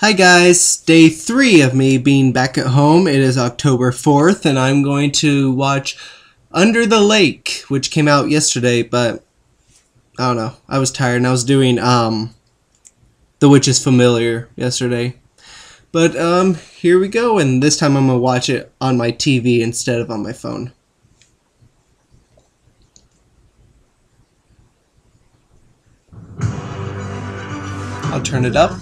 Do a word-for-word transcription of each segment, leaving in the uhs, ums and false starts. Hi guys, day three of me being back at home. It is October fourth and I'm going to watch Under the Lake, which came out yesterday, but I don't know. I was tired and I was doing um, The Witch is Familiar yesterday. But um, here we go, and this time I'm going to watch it on my T V instead of on my phone. I'll turn it up.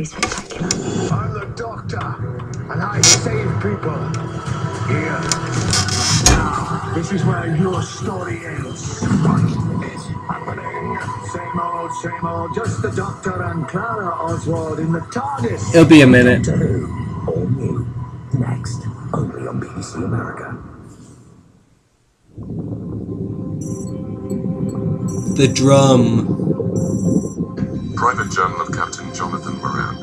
Spectacular. I'm the doctor, and I save people. Here. Now, this is where your story ends. What is happening? Same old, same old. Just the doctor and Clara Oswald in the TARDIS. It'll be a minute. Doctor Who, all new. Next, only on B B C America. The drum. Private Journal of Captain Jonathan Moran,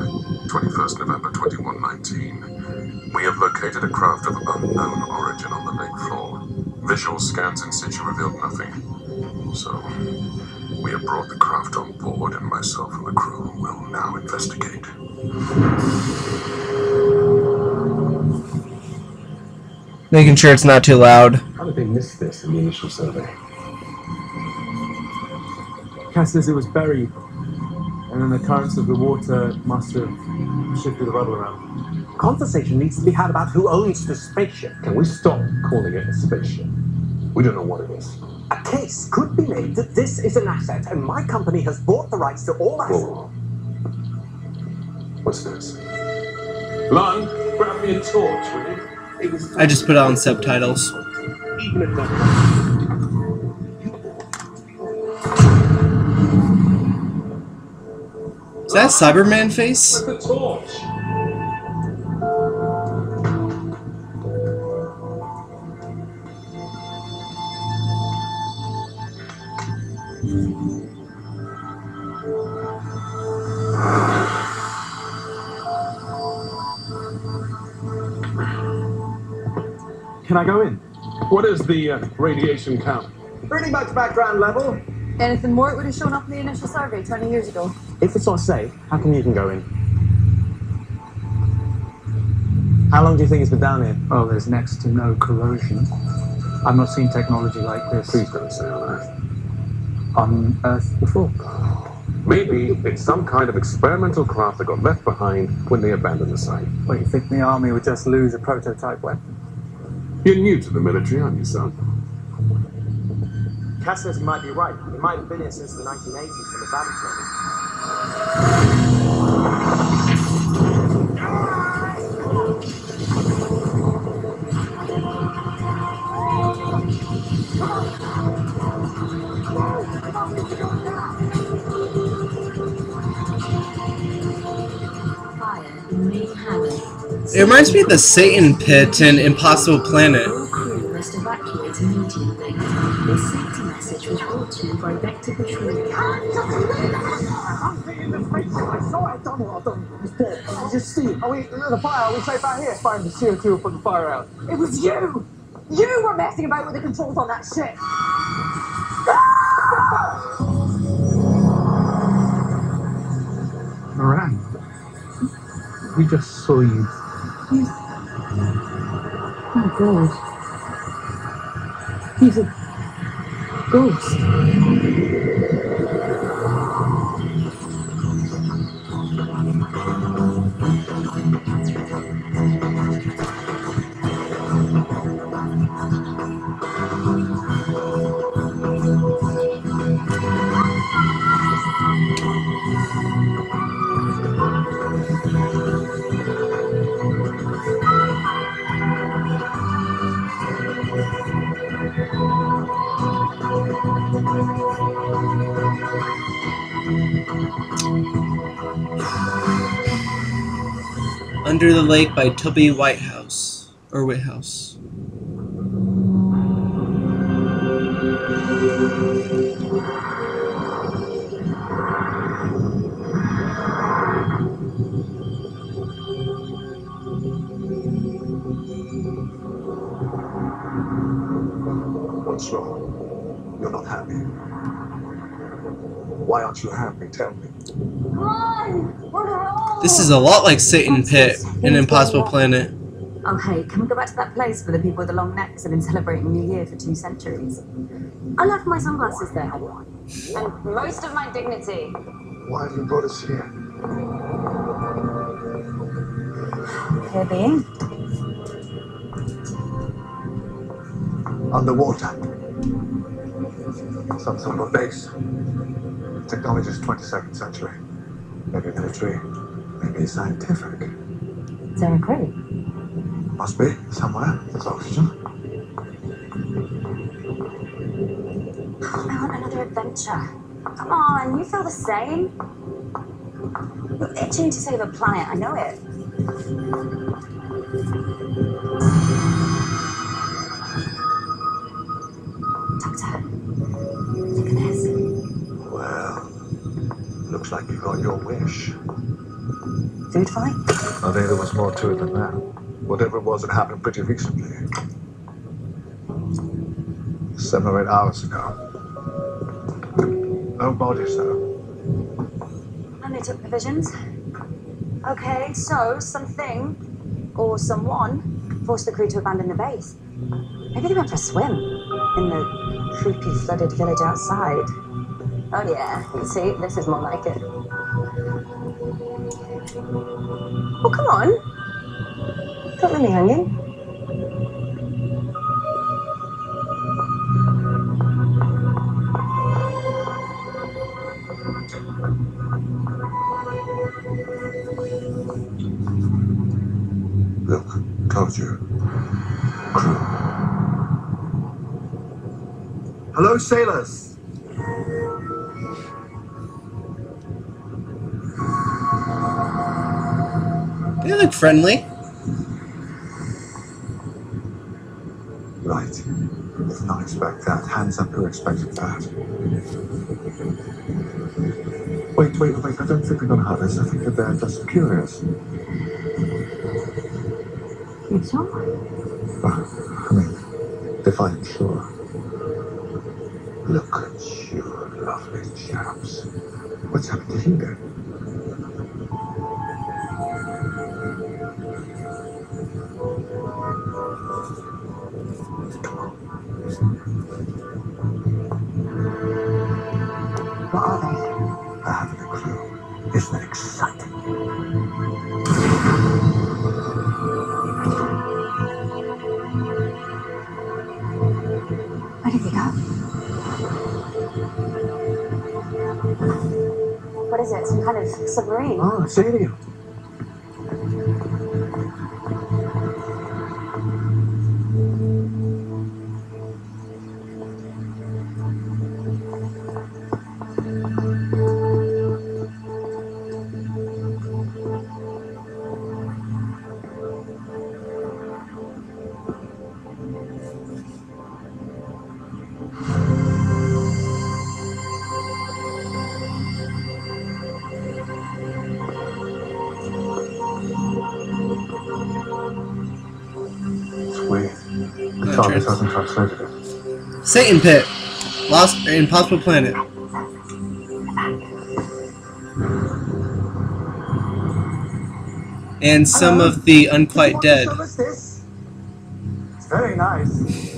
twenty-first November twenty-one nineteen. We have located a craft of unknown origin on the lake floor. Visual scans in situ revealed nothing. So, we have brought the craft on board, and myself and the crew will now investigate. Making sure it's not too loud. How did they miss this in the initial survey? Cass says it was buried. And then the currents of the water must have shifted the rubble around. Conversation needs to be had about who owns the spaceship. Can we stop calling it a spaceship? We don't know what it is. A case could be made that this is an asset, and my company has bought the rights to all assets. Whoa. What's this? Lon, grab me a torch, will you? It was I just put on subtitles. Even if not. Is that Cyberman face? With the torch. Can I go in? What is the uh, radiation count? Pretty much background level. Anything more, it would have shown up in the initial survey twenty years ago. If it's not safe, how come you can go in? How long do you think it's been down here? Oh, there's next to no corrosion. I've not seen technology like this. Please don't say that. On Earth before. Maybe it's some kind of experimental craft that got left behind when they abandoned the site. Well, you think the army would just lose a prototype weapon? You're new to the military, aren't you, son? Cassius might be right. It might have been here since the nineteen eighties from the battlefield. It reminds me of the Satan Pit in Impossible Planet. By Vector Petroleum. I'm seeing the face. I saw it. I don't know what I've done. It's dead. I just see it. Are we in the fire? Are we safe out here? Firing the C O two and putting the fire out. It was you! You were messing about with the controls on that ship! Moran, we just saw you. He's... Oh, God. He's a... ghost. Under the Lake by Toby Whithouse or Whithouse. What's wrong? You're not happy. Why aren't actually happening? Tell me. This is a lot like Satan Pit in Impossible Planet. Oh hey, can we go back to that place where the people with the long necks have been celebrating New Year for two centuries? I left my sunglasses there. And most of my dignity. Why have you brought us here? Here being. Underwater. Some sort of base. Technology is twenty-second century. Maybe military. Maybe scientific. Is there a crew? Must be. Somewhere. There's oxygen. I want another adventure. Come on, you feel the same? You're itching to save a planet, I know it. Doctor, look at this. Well, looks like you got your wish. Food fight? I think there was more to it than that. Whatever it was, it happened pretty recently. Seven or eight hours ago. No bodies, though. And they took provisions. Okay, so something, or someone, forced the crew to abandon the base. Maybe they went for a swim in the creepy, flooded village outside. Oh yeah, you see, this is more like it. Oh, come on. Don't leave me hanging. Look, closure. Crew. Hello, sailors. They look friendly. Right. Did not expect that. Hands up who expected that. Wait, wait, wait. I don't think we're going to have this. I think that they're just curious. You sure? Oh, I mean, if I'm sure. Look at you, lovely chaps. What's happened here? What are they? I haven't a clue. Isn't it exciting? Where did they go? What is it? Some kind of submarine? Oh, it's alien. Satan Pit, Lost Impossible Planet. And some of the Unquiet Dead. It's very nice.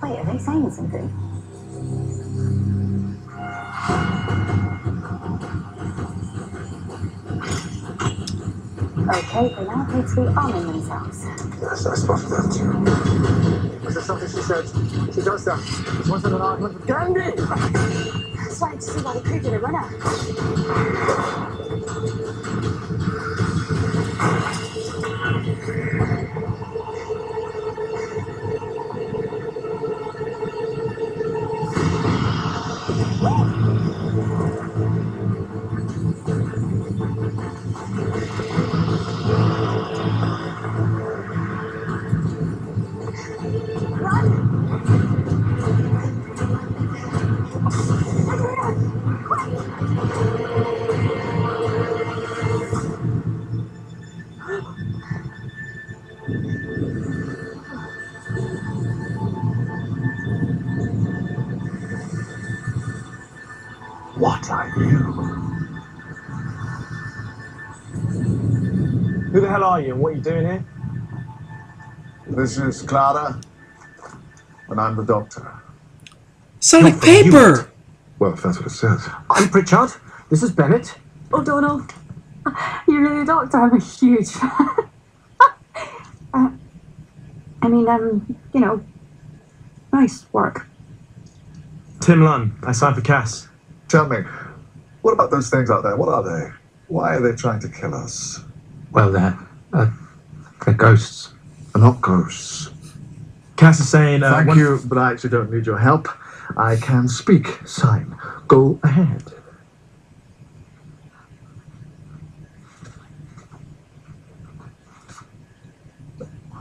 Wait, are they saying something? Okay, they now need to be arming themselves. Yes, I spotted that too. Was there something she said? She does that. She wants an argument with Gandhi! That's why I just see why the crew did a runner. what are you? Who the hell are you and what are you doing here? This is Clara, and I'm the Doctor. Sound like paper! Well, if that's what it says. I'm Pritchard. This is Bennett. Oh, Donald. You're really the Doctor. I'm a huge fan. uh, I mean, um, you know, nice work. Tim Lunn. I signed for Cass. Tell me, what about those things out there? What are they? Why are they trying to kill us? Well, they're, uh, they're ghosts. They're not ghosts. Cass is saying... Uh, Thank you, but I actually don't need your help. I can speak, sign. Go ahead.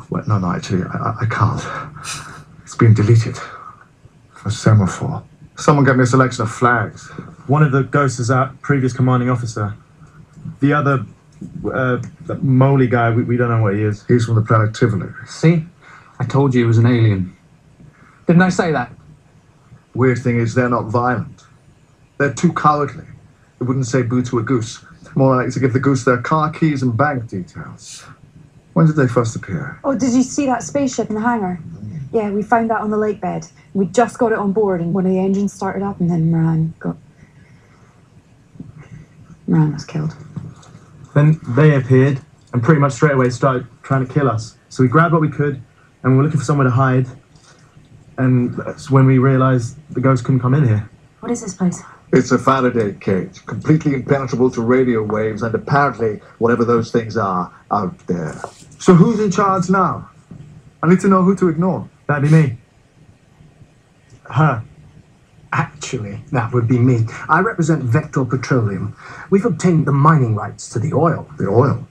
Well, no, no, actually, I, I can't. It's been deleted. A semaphore. Someone get me a selection of flags. One of the ghosts is our previous commanding officer. The other, uh, moly guy, we, we don't know what he is. He's from the planet Tivoli. See? I told you he was an alien. Didn't I say that? Weird thing is, they're not violent. They're too cowardly. They wouldn't say boo to a goose. More likely to give the goose their car keys and bank details. When did they first appear? Oh, did you see that spaceship in the hangar? Yeah, we found that on the lake bed. We just got it on board and one of the engines started up and then Moran got... Moran was killed. Then they appeared and pretty much straight away started trying to kill us. So we grabbed what we could and we were looking for somewhere to hide. And that's when we realised the ghosts couldn't come in here. What is this place? It's a Faraday cage, completely impenetrable to radio waves and apparently whatever those things are out there. So who's in charge now? I need to know who to ignore. That'd be me. Her. Actually, that would be me. I represent Vector Petroleum. We've obtained the mining rights to the oil. The oil?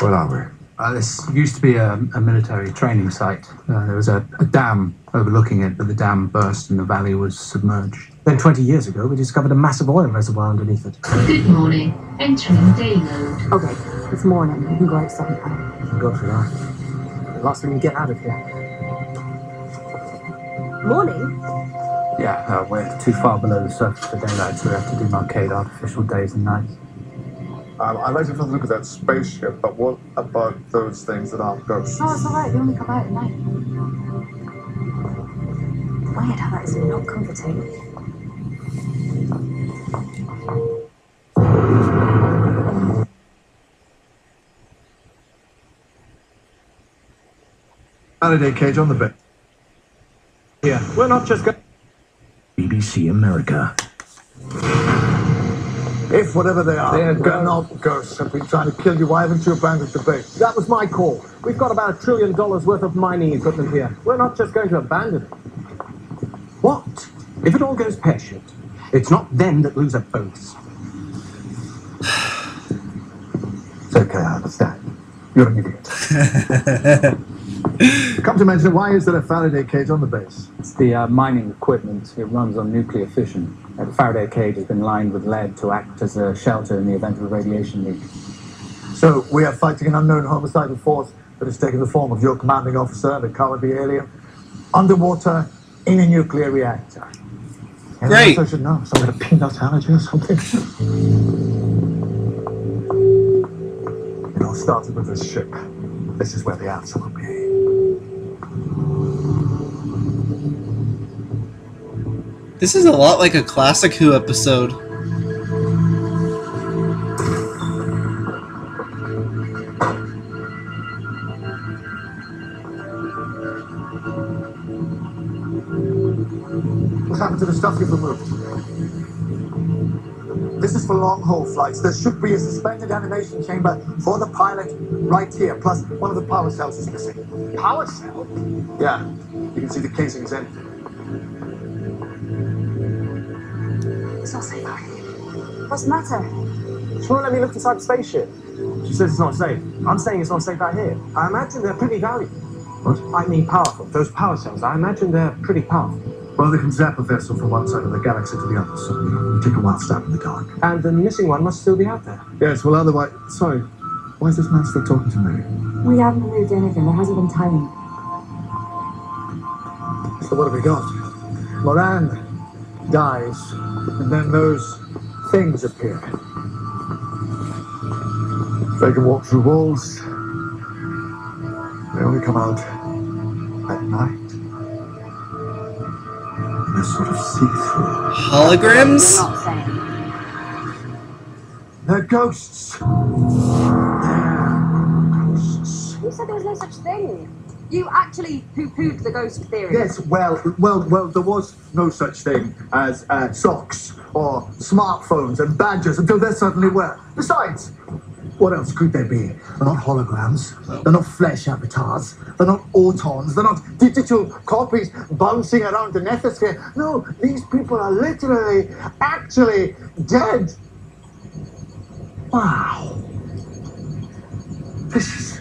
What are we? Uh, this used to be a, a military training site. Uh, there was a, a dam overlooking it, but the dam burst and the valley was submerged. Then twenty years ago, we discovered a massive oil reservoir underneath it. Good morning. Entering day mode. Okay, it's morning. You can go outside. Thank God for that. The last thing we can get out of here. Morning? Yeah, uh, we're too far below the surface for daylight, so we have to demarcate artificial days and nights. Um, I'd like to have a look at that spaceship, but what about those things that aren't ghosts? No, it's alright, they only come out at night. Weird how that is not comforting. Faraday cage on the bed. Yeah, we're not just going. B B C America. If whatever they are, they're, they're not ghosts have been trying to kill you. Why haven't you abandoned the base? That was my call. We've got about a trillion dollars worth of mining equipment here. We're not just going to abandon it. What? If it all goes pear-shaped, it's not them that lose a bonus. It's okay, I understand. You're an idiot. Come to mention, why is there a Faraday cage on the base? It's the uh, mining equipment. It runs on nuclear fission. Uh, the Faraday cage has been lined with lead to act as a shelter in the event of a radiation leak. So we are fighting an unknown homicidal force that has taken the form of your commanding officer, the cowardly alien, underwater in a nuclear reactor. And great. I should know. Some kind of peanut allergy or something. It all started with this ship. This is where the answer will be. This is a lot like a classic Who episode. What happened to the stuff you've removed? This is for long haul flights. There should be a suspended animation chamber for the pilot right here. Plus, one of the power cells is missing. Power cell? Yeah. You can see the casing's empty. It's not safe. What's the matter? She won't let me look inside the spaceship. She says it's not safe. I'm saying it's not safe out here. I imagine they're pretty valuable. What? I mean powerful. Those power cells, I imagine they're pretty powerful. Well, they can zap a vessel from one side of the galaxy to the other, so you take a wild stab in the dark. And the missing one must still be out there. Yes, well, otherwise... Sorry, why is this man still talking to me? We haven't moved anything. There hasn't been time. So what have we got? Moran... dies, and then those things appear. They can walk through walls. They only come out at night. They're sort of see-through. Holograms? They're ghosts. They're ghosts. You said there was no such thing. You actually poo-pooed the ghost theory. Yes, well, well, well, there was no such thing as uh, socks or smartphones and badgers until there suddenly were. Besides, what else could there be? They're not holograms. No. They're not flesh avatars. They're not autons. They're not digital copies bouncing around the nethosphere. No, these people are literally, actually dead. Wow. This is,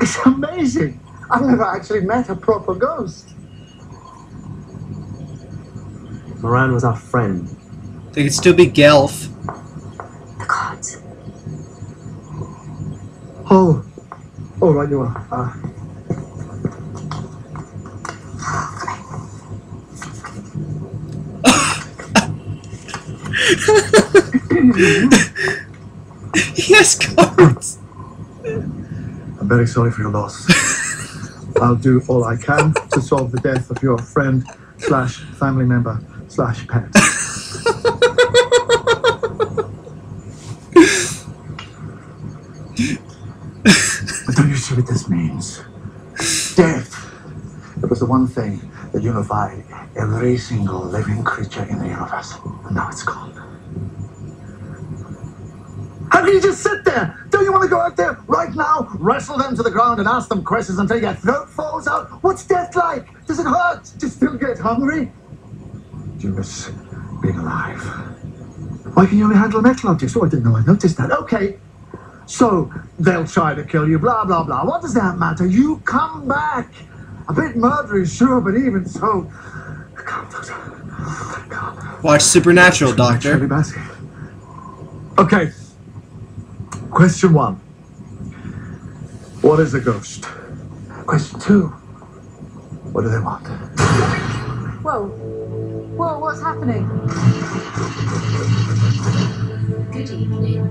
it's amazing. I've never actually met a proper ghost. Moran was our friend. They could still be Gelf. The gods. Oh. Oh, right you are. Uh. Yes, cards. I'm very sorry for your loss. I'll do all I can to solve the death of your friend slash family member slash pet. But don't you see what this means? Death. It was the one thing that unified every single living creature in the universe. And now it's gone. How can you just sit there? Don't you want to go out there right now, wrestle them to the ground and ask them questions until your throat falls out? What's death like? Does it hurt? Do you still get hungry? Do you miss being alive? Why can you only handle metal objects? Oh, I didn't know I noticed that. Okay, so they'll try to kill you, blah, blah, blah. What does that matter? You come back. A bit murdery, sure, but even so. Come, Doctor. Come. Watch Supernatural, Doctor. Okay. Question one, what is a ghost? Question two, what do they want? Whoa, whoa, what's happening? Good evening.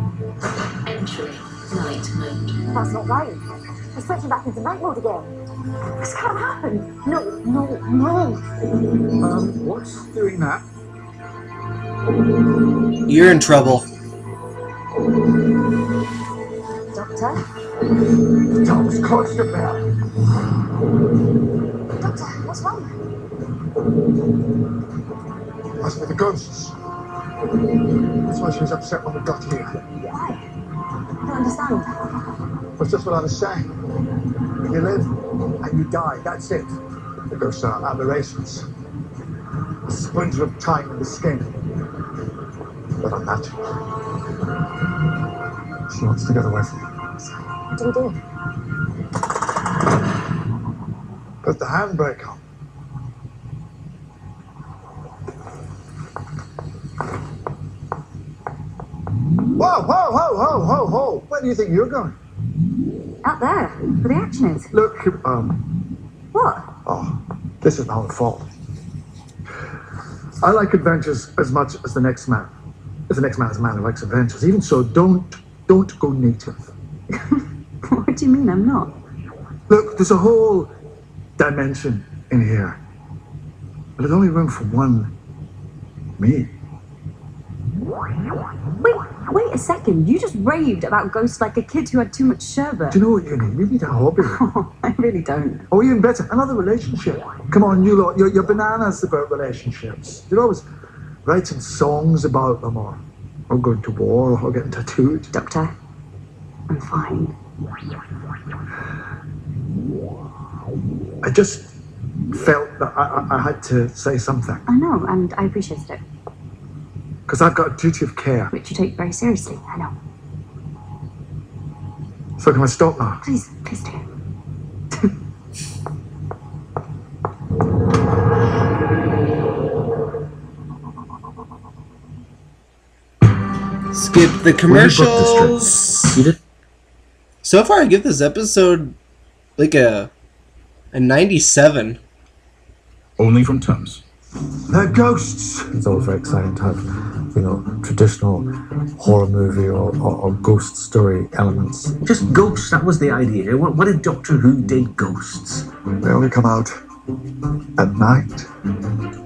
Entering night mode. That's not right. We're switching back into night mode again. This can't happen. No, no, no. Um, what's doing that? You're in trouble. Doctor? Doctor, close your bell. Doctor, what's wrong? That's for the ghosts. That's why she was upset when we got here. Why? I don't understand. That's just what I was saying. You live and you die, that's it. The ghosts are aberrations. A splinter of time in the skin. But I'm not. She wants to get away from you. What do we do? Put the handbrake on. Whoa, whoa, whoa, whoa, whoa, whoa! Where do you think you're going? Out there, where the action is. Look, um... What? Oh, this is my own fault. I like adventures as much as the next man. If the next man is a man who likes adventures, even so, don't... Don't go native. What do you mean I'm not? Look, there's a whole dimension in here. But there's only room for one me. Wait, wait a second. You just raved about ghosts like a kid who had too much sherbet. Do you know what you need? You need a hobby. Oh, I really don't. Or even better, another relationship. Come on, you lot. You're, you're bananas about relationships. You're always writing songs about them or... or going to war, or getting tattooed. Doctor, I'm fine. I just felt that I, I, I had to say something. I know, and I appreciated it. Because I've got a duty of care. Which you take very seriously, I know. So can I stop now? Please, please do. Skip the commercials. You did? So far, I give this episode like a a ninety-seven. Only from Tums. They're ghosts. It's all very exciting to have, you know, traditional horror movie or, or, or ghost story elements. Just ghosts, that was the idea. What, what if Doctor Who did ghosts? They only come out at night.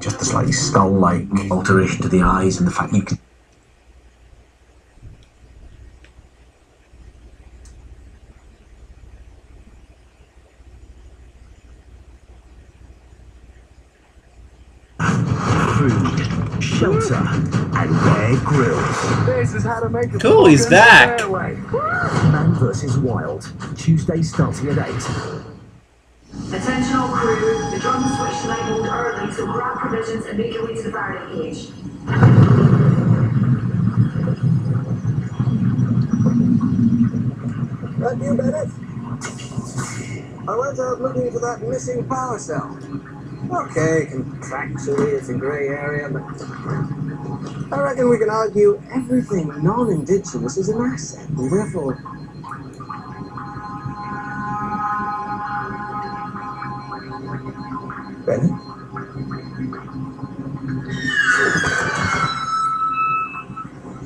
Just a slightly skull-like alteration to the eyes and the fact you can... Shelter and their grills. This is how to make a cool, he's back. Man versus Wild, Tuesday starting at eight. Attention all crew, the drum switch labelled early, so grab provisions and make your way to the Faraday cage. That you, Bennett? I went out looking for that missing power cell. Okay, contractually it's a grey area, but I reckon we can argue everything non-indigenous is an asset, and therefore... Benny?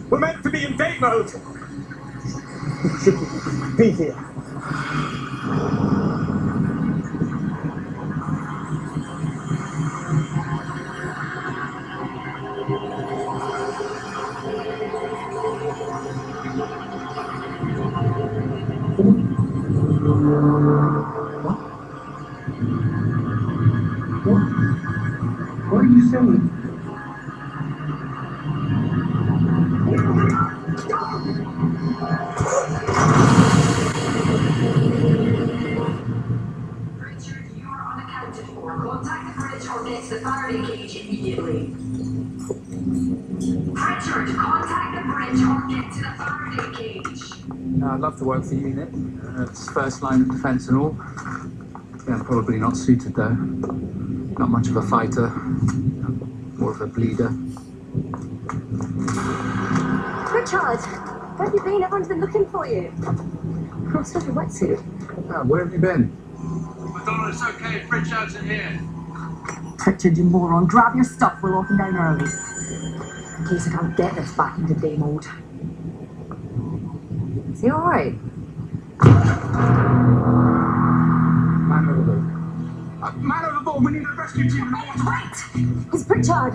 We're meant to be in date mode! Be here. To work for the unit, uh, it's first line of defence and all. Yeah, probably not suited though. Not much of a fighter, more of a bleeder. Richard, where have you been? Everyone's been looking for you. I'm still in wetsuit. Yeah, where have you been? Madonna, it's okay. Pritchard's in here. Pritchard, you moron! Grab your stuff. We're walking down early. In case I can't get this back into day mode. Is he alright? Man overboard. Man overboard, we need a rescue team. Right! It's Pritchard!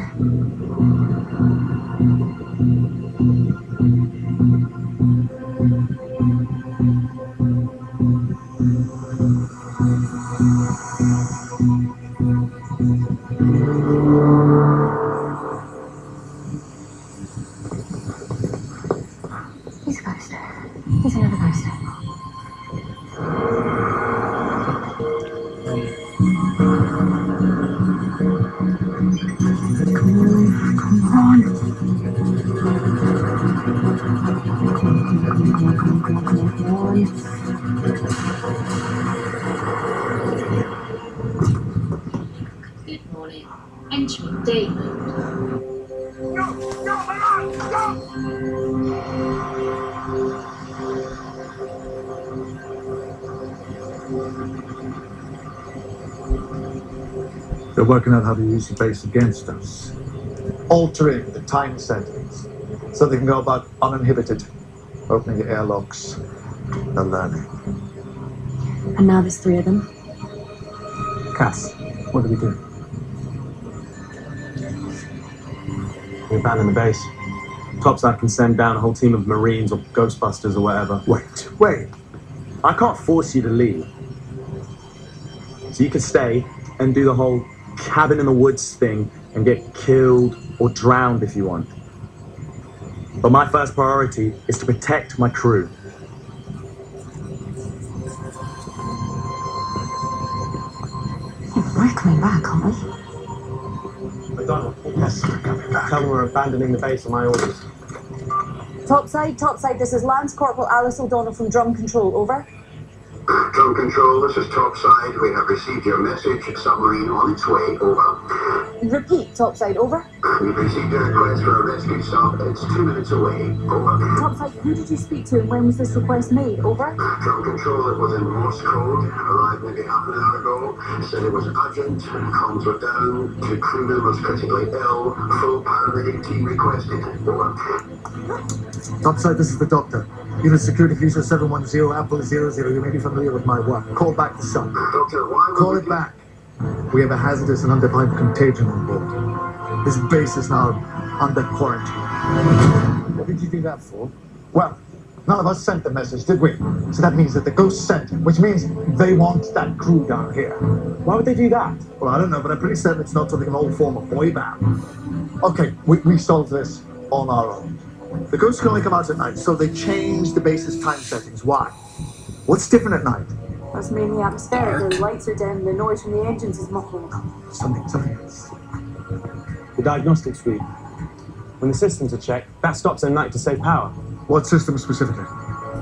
Working out how to use the base against us, altering the time settings so they can go about uninhibited, opening the airlocks and learning. And now there's three of them. Cass, what do we do? We abandon the base. Topside can send down a whole team of Marines or Ghostbusters or whatever. Wait, wait. I can't force you to leave. So you can stay and do the whole cabin in the woods thing and get killed or drowned if you want. But my first priority is to protect my crew. We're coming back, aren't we? McDonald, yes, we're coming back. Tell them we're abandoning the base on my orders. Topside, topside, this is Lance Corporal Alice O'Donnell from Drum Control, over. Drum Control, this is Topside. We have received your message. Submarine on its way, over. Repeat, topside, over. B B C America rescue stop. It's two minutes away. Over. Topside, who did you speak to and when was this request made? Over. Ground control, it was in Morse code. Arrived maybe half an hour ago. Said it was urgent. Comms were down. The crewman was critically ill. Full paramedic team requested. Over. Topside, this is the doctor. Unit security user seven one zero, Apple zero zero. You may be familiar with my work. Call back the sun. Doctor, why Call it back. We have a hazardous and undefined contagion on board. This base is now under quarantine. What did you do that for? Well, none of us sent the message, did we? So that means that the ghost sent, which means they want that crew down here. Why would they do that? Well, I don't know, but I'm pretty certain it's not something an old form of boy band. Okay, we, we solved this on our own. The ghosts can only come out at night, so they changed the base's time settings. Why? What's different at night? That's mainly atmospheric. The lights are dim, the noise from the engines is muffled. Something, something else. The diagnostics read, when the systems are checked, that stops at night to save power. What system specifically?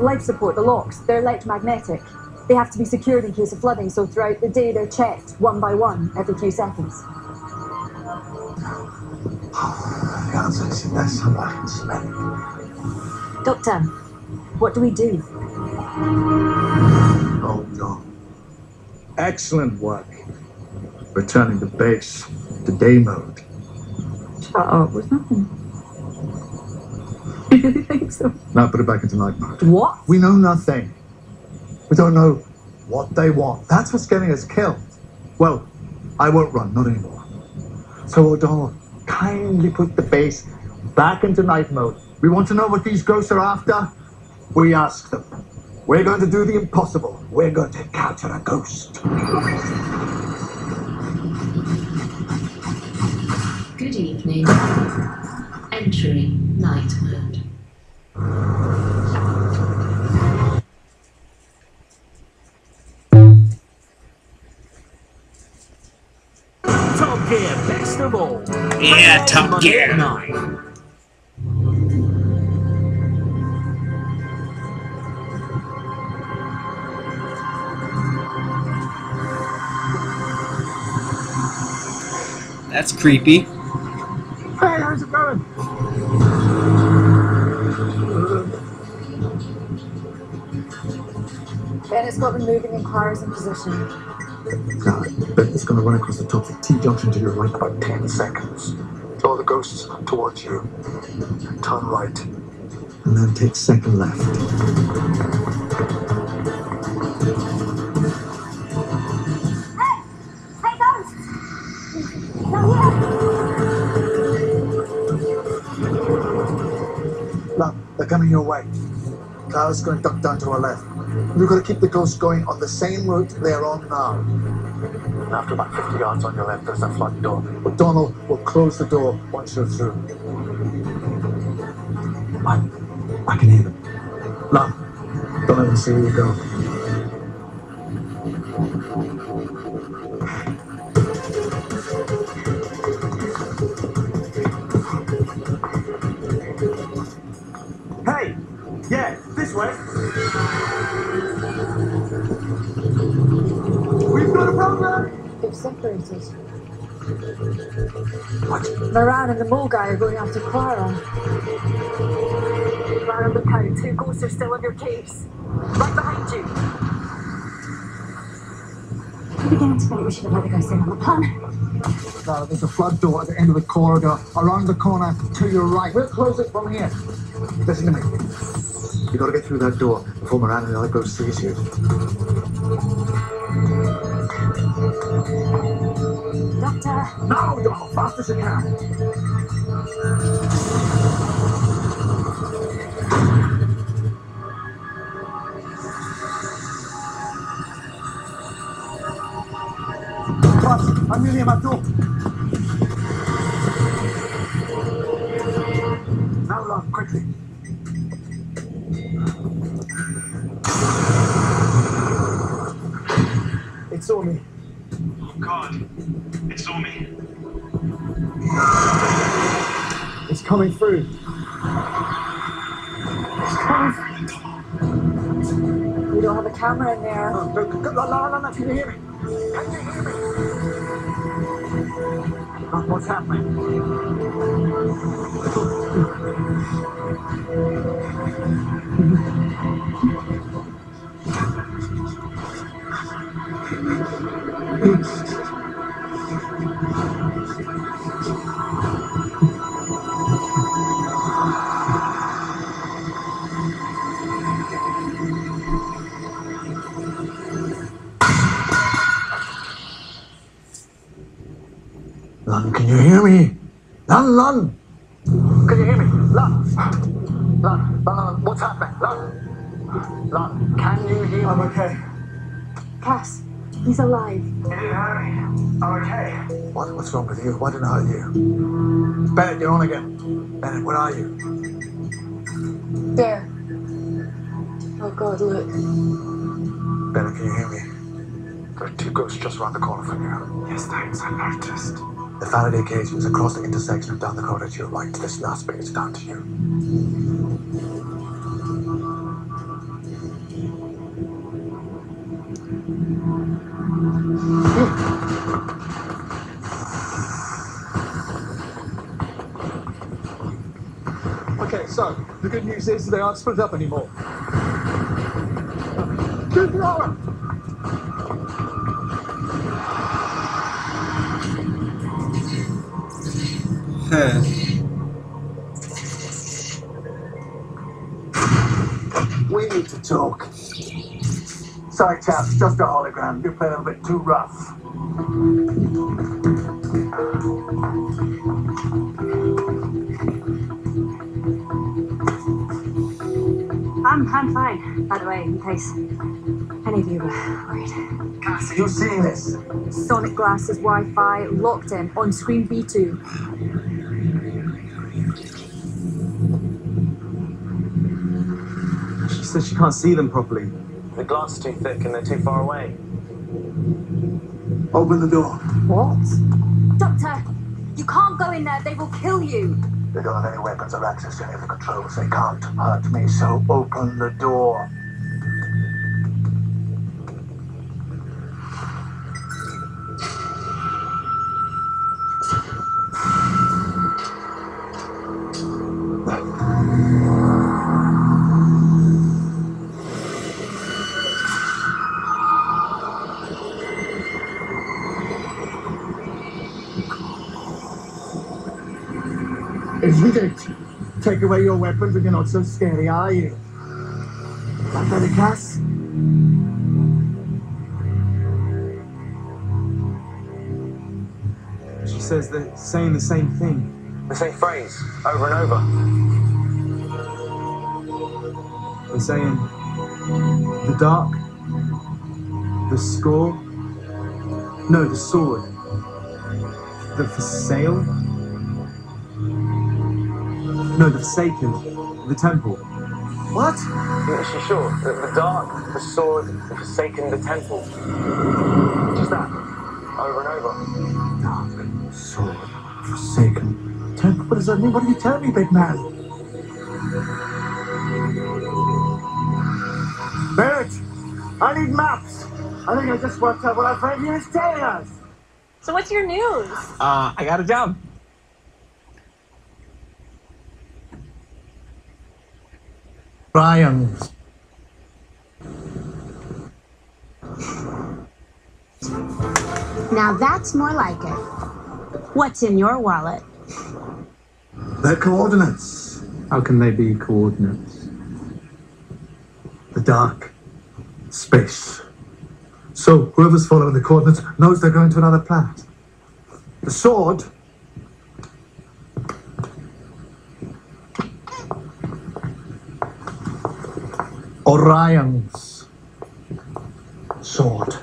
Life support, the locks. They're electromagnetic. They have to be secured in case of flooding, so throughout the day they're checked, one by one, every few seconds. Oh, the answer is in there somewhere. I can smell it. Doctor, what do we do? Oh, no. Excellent work. Returning to base, to day mode. Shut up, was nothing. You really think so? Now put it back into night mode. What? We know nothing. We don't know what they want. That's what's getting us killed. Well, I won't run, not anymore. So O'Donnell, kindly put the base back into night mode. We want to know what these ghosts are after. We ask them. We're going to do the impossible. We're going to capture a ghost. Good evening. Entering night mode. Top Gear best of all. Yeah, Top Gear nine. That's creepy. Hey, how's it going? Bennett's got the moving inquiries in position. God, Bennett's going to run across the top of the T-junction to your right about ten seconds. Draw the ghosts towards you. Turn right. And then take second left. They're coming your way. Clara's going to duck down to her left. You've got to keep the ghosts going on the same route they're on now. After about fifty yards on your left, there's a front door. O'Donnell will close the door once you're through. I, I can hear them. No, don't let them see where you go. Moran and the mole guy are going after Clara. Moran on the pound, two ghosts are still in your case. Right behind you. I'm beginning to think we should have let the guy stay on the plan. Clara, there's a flood door at the end of the corridor, around the corner to your right. We'll close it from here. Listen to me. You've got to get through that door before Moran and the other ghost sees you. Doctor! No, you're not fast as you can! What? I'm nearly at my door! Now, love, quickly! It saw me. Oh, God. It saw me. It's coming through. It's coming through. We don't have a camera in there. No, no, no, no, no, no, can you hear me? Can you hear me? Look what's happening. Lon, can you hear me? Lon, Lon! Can you hear me? Lon! Lon, Lon, Lon, what's happening? Lon! Lon, can you hear me? I'm okay. Cass, he's alive. Can you hear me? I'm okay. What? What's wrong with you? Why didn't I hear you? Bennett, you're on again. Bennett, where are you? There. Oh God, look. Bennett, can you hear me? There are two ghosts just around the corner from you. Yes, thanks, I noticed. The Faraday cage was across the intersection and down the corridor to your right. This last bit is down to you. Okay, so the good news is they aren't split up anymore. Good luck! We need to talk. Sorry, chaps, just a hologram. You play a little bit too rough. I'm, I'm fine, by the way, in case any of you were worried. Cass, are you seeing this? Sonic glasses, Wi-Fi, locked in, on screen B two. So she can't see them properly. The glass is too thick and they're too far away. Open the door. What? Doctor, you can't go in there. They will kill you. They don't have any weapons or access to any of the controls. They can't hurt me, so open the door. Take away your weapons and you're not so scary, are you? Is that better, Cass? She says they're saying the same thing. The same phrase, over and over. They're saying, the dark, the score, no, the sword, the for sale. No, the Forsaken, the Temple. What? Yeah, she's sure. The, the Dark, the Sword, the Forsaken, the Temple. Just that. Over and over. Dark, Sword, Forsaken, Temple. What does that mean? What are you telling me, big man? Bert, I need maps. I think I just worked out what our friend here is telling us. So what's your news? Uh, I got a job. Brian. Now that's more like it. What's in your wallet? Their coordinates. How can they be coordinates? The dark space. So whoever's following the coordinates knows they're going to another planet. The sword. Orion's sword.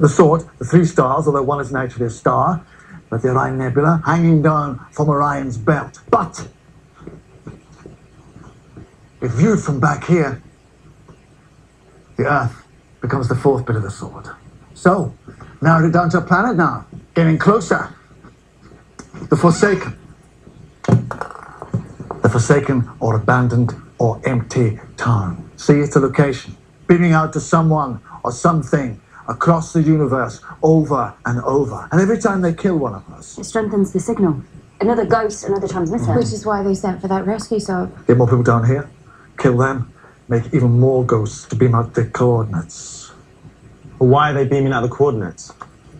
The sword, the three stars, although one isn't actually a star, but the Orion Nebula hanging down from Orion's belt. But if viewed from back here, the Earth becomes the fourth bit of the sword. So, narrowed it down to a planet now, getting closer. The Forsaken. The Forsaken or abandoned or empty town. See, it's a location, beaming out to someone or something, across the universe, over and over. And every time they kill one of us... It strengthens the signal. Another ghost, another transmitter. Mm. Which is why they sent for that rescue sub. Get more people down here, kill them, make even more ghosts to beam out their coordinates. But why are they beaming out the coordinates?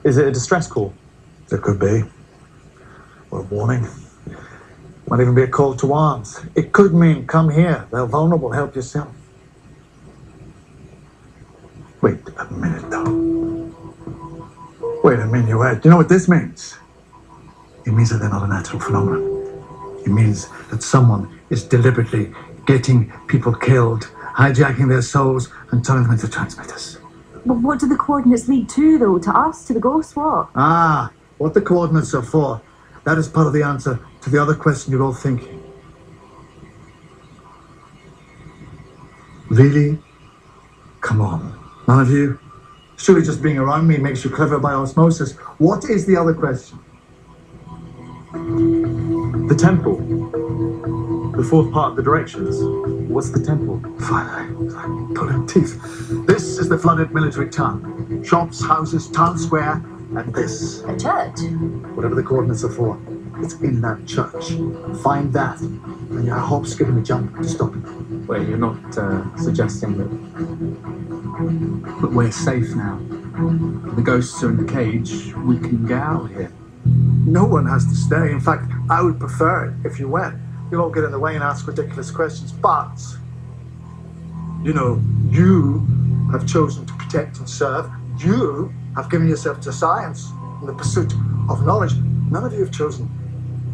Is it a distress call? It could be. Or a warning. Might even be a call to arms. It could mean, come here, they're vulnerable, help yourself. Wait a minute, though. Wait a minuet. Do you know what this means? It means that they're not a natural phenomenon. It means that someone is deliberately getting people killed, hijacking their souls, and turning them into transmitters. But what do the coordinates lead to, though? To us? To the ghosts? What? Ah, what the coordinates are for. That is part of the answer to the other question you're all thinking. Really? Come on. None of you? Surely just being around me makes you clever by osmosis. What is the other question? The temple. The fourth part of the directions. What's the temple? Finally, I'm pulling teeth. This is the flooded military town. Shops, houses, town square, and this. A church? Whatever the coordinates are for, it's in that church. Find that, and your hop's giving a jump to stop it. Wait, you're not uh, suggesting that... But we're safe now. The ghosts are in the cage. We can get out of here. No one has to stay. In fact, I would prefer it if you went. You'll all get in the way and ask ridiculous questions. But, you know, you have chosen to protect and serve. You have given yourself to science and the pursuit of knowledge. None of you have chosen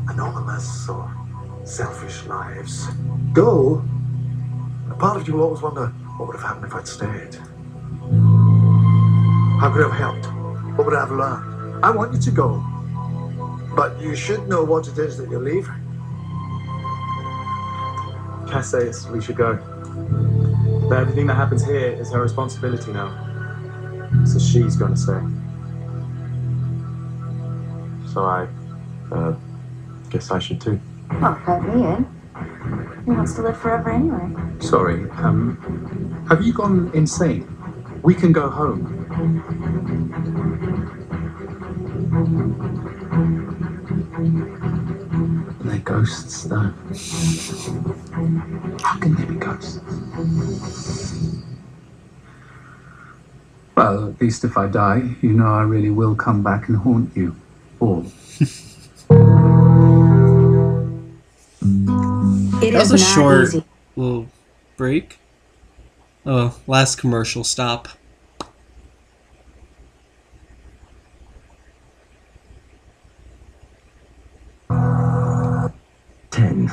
anonymous or selfish lives. Though, a part of you will always wonder, what would have happened if I'd stayed? How could I have helped? What would I have learned? I want you to go, but you should know what it is that you're leaving. Cass says we should go. But everything that happens here is her responsibility now. So she's going to say. So I uh, guess I should too. Well, let me in. He wants to live forever anyway. Sorry, um, have you gone insane? We can go home. They're ghosts, though. How can they be ghosts? Well, at least if I die, you know I really will come back and haunt you all. That was a short little break. Oh, last commercial stop. ten.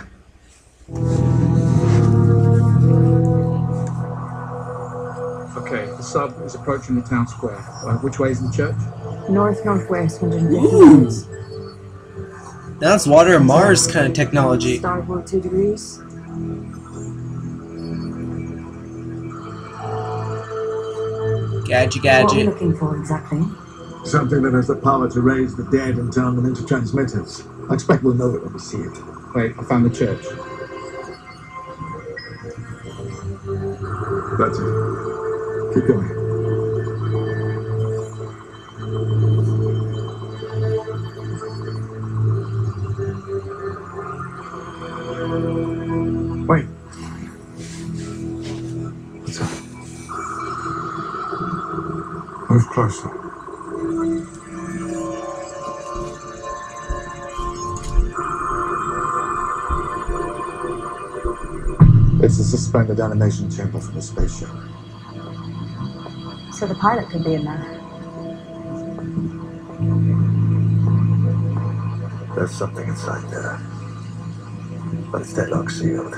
Okay, the sub is approaching the town square. Uh, which way is the church? North, northwest, one hundred fifty degrees. That's water and Mars kind of technology. Starboard two degrees. Gadget, gadget. What are we looking for exactly? Something that has the power to raise the dead and turn them into transmitters. I expect we'll know it when we see it. Wait, I found the church. That's it. Keep going. Wait. What's that? Move closer. It's a suspended animation chamber from the spaceship. So the pilot could be in there. There's something inside there. But it's deadlock sealed.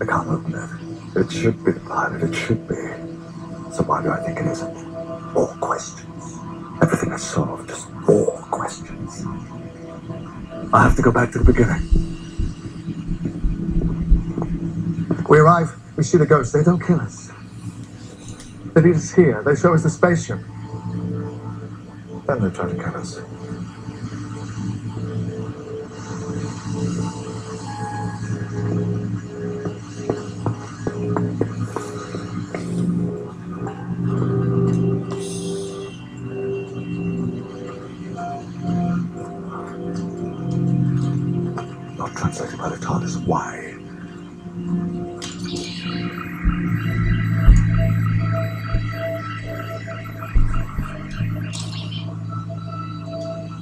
I can't open it. It should be the pilot, it should be. So why do I think it isn't? More questions. Everything is solved, just more questions. I have to go back to the beginning. We arrive, we see the ghosts, they don't kill us. They lead us here, they show us the spaceship. Then they try to kill us. TARDIS wide.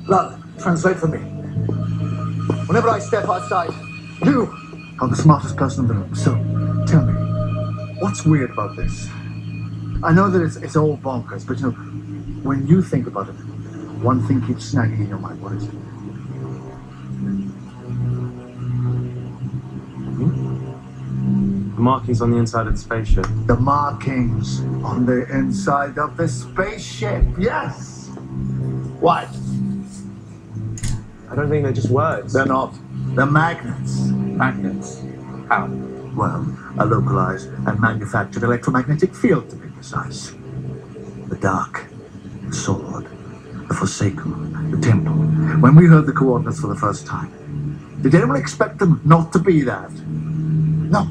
Lal, translate for me. Whenever I step outside, you are the smartest person in the room, so tell me, what's weird about this? I know that it's, it's all bonkers, but you know, when you think about it, one thing keeps snagging in your mind. What is it? The markings on the inside of the spaceship. The markings on the inside of the spaceship, yes! Why? I don't think they're just words. They're not. They're magnets. Magnets? How? Well, a localized and manufactured electromagnetic field, to be precise. The dark, the sword, the forsaken, the temple. When we heard the coordinates for the first time, did anyone expect them not to be that? No,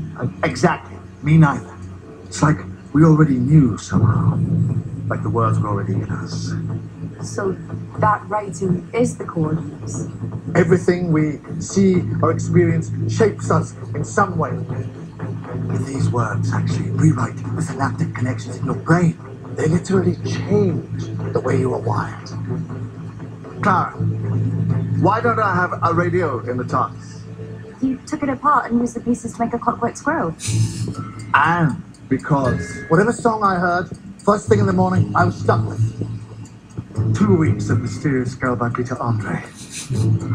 exactly. Me neither. It's like we already knew somehow. Like the words were already in us. So that writing is the coordinates. Everything we see or experience shapes us in some way. With these words, actually, rewrite the synaptic connections in your brain. They literally change the way you are wired. Clara, why don't I have a radio in the TARDIS? You took it apart and used the pieces to make a clockwork squirrel. And because whatever song I heard, first thing in the morning, I was stuck with. Two weeks of Mysterious Girl by Peter Andre. I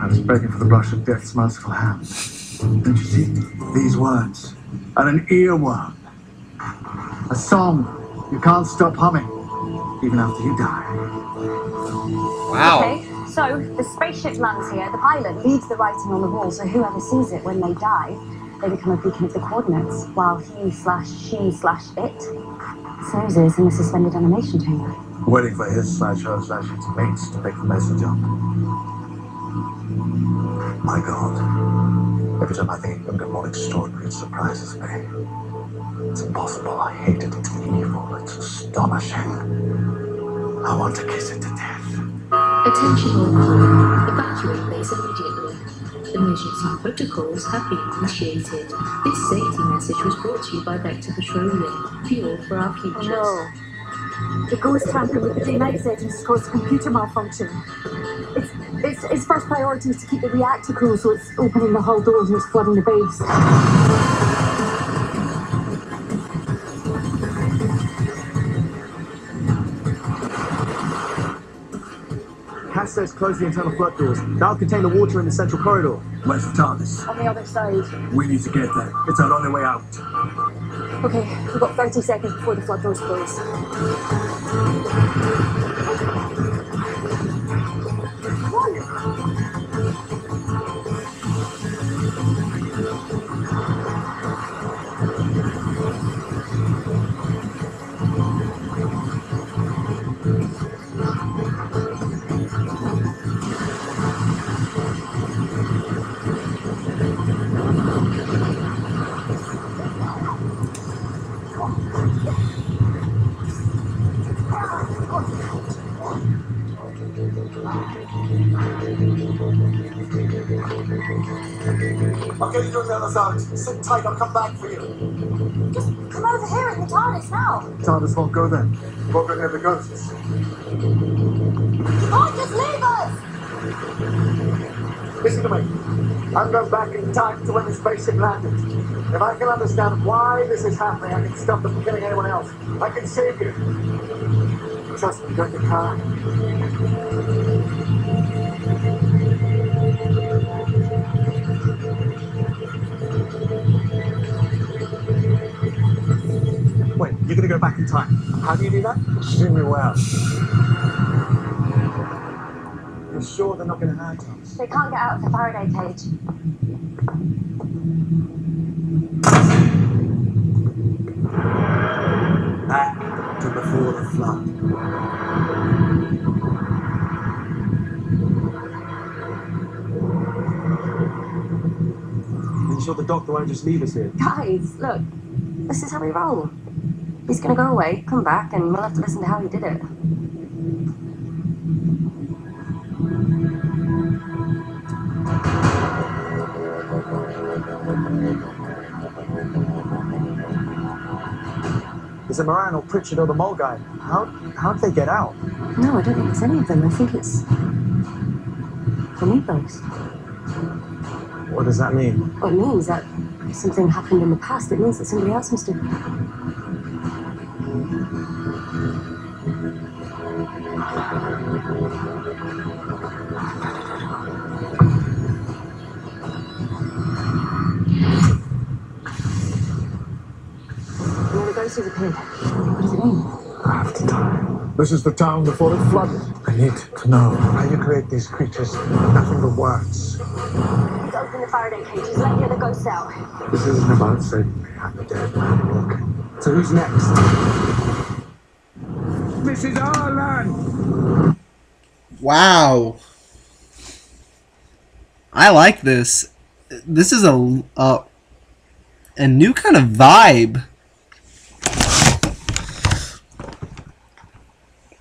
was begging for the brush of death's merciful hand. Don't you see? These words are an earworm. A song you can't stop humming, even after you die. Wow. Okay, so the spaceship lands here. The pilot leaves the writing on the wall, so whoever sees it when they die, they become a beacon of the coordinates, while he slash she slash it snoozes in the suspended animation chamber. Waiting for his slash her slash its mates to pick the message up. My God. Every time I think I'm getting more extraordinary, it surprises me. It's impossible. I hate it. It's evil. It's astonishing. I want to kiss it to death. Attention all crew. Evacuate base immediately. Emergency protocols have been initiated. This safety message was brought to you by Vector Petroleum. Fuel for our futures. Hello. The ghost tamper with the D N A settings caused a computer malfunction. It's, it's, its first priority is to keep the reactor cool, so it's opening the hull doors and it's flooding the babes. Cass says close the internal flood doors. That'll contain the water in the central corridor. Where's the TARDIS? On the other side. We need to get there. It's our only way out. Okay, we've got thirty seconds before the flood doors close. Come on. I'll get you to the other side. Sit tight, I'll come back for you. Just come over here in the TARDIS now. TARDIS won't go then. Won't go near the ghosts. Oh, just leave us! Listen to me. I'm going back in time to when the spaceship landed. If I can understand why this is happening, I can stop them from killing anyone else. I can save you. Trust me, don't you cry. Wait, you're going to go back in time. How do you do that? Extremely well. You're sure they're not going to hurt us? They can't get out of the Faraday cage. Back to before the flood. Are you sure the doctor won't just leave us here? Guys, look. This is how we roll. He's gonna go away, come back, and we'll have to listen to how he did it. Is it Moran or Pritchard or the mole guy? How, how'd they get out? No, I don't think it's any of them. I think it's the Nebos. What does that mean? Well, it means that something happened in the past. It means that somebody else must have. What does it mean? I have to die. This is the town before it flooded. I need to know how you create these creatures. Nothing but words. Let's open the Faraday cages. Let the other ghosts out. This isn't about saving me. I'm a dead man walking. So who's next? This is our land. Wow. I like this. This is a uh, a new kind of vibe.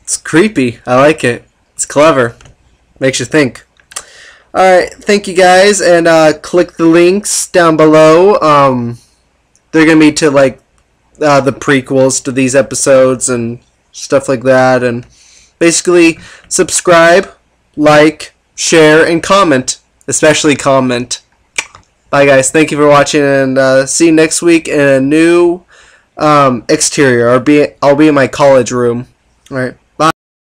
It's creepy. I like it. It's clever. Makes you think. Alright, thank you guys, and uh, click the links down below. Um, they're going to be to, like, uh, the prequels to these episodes and stuff like that. And basically, subscribe, like, share, and comment. Especially comment. Bye guys, thank you for watching, and uh, see you next week in a new um, exterior. I'll be, I'll be in my college room. All right.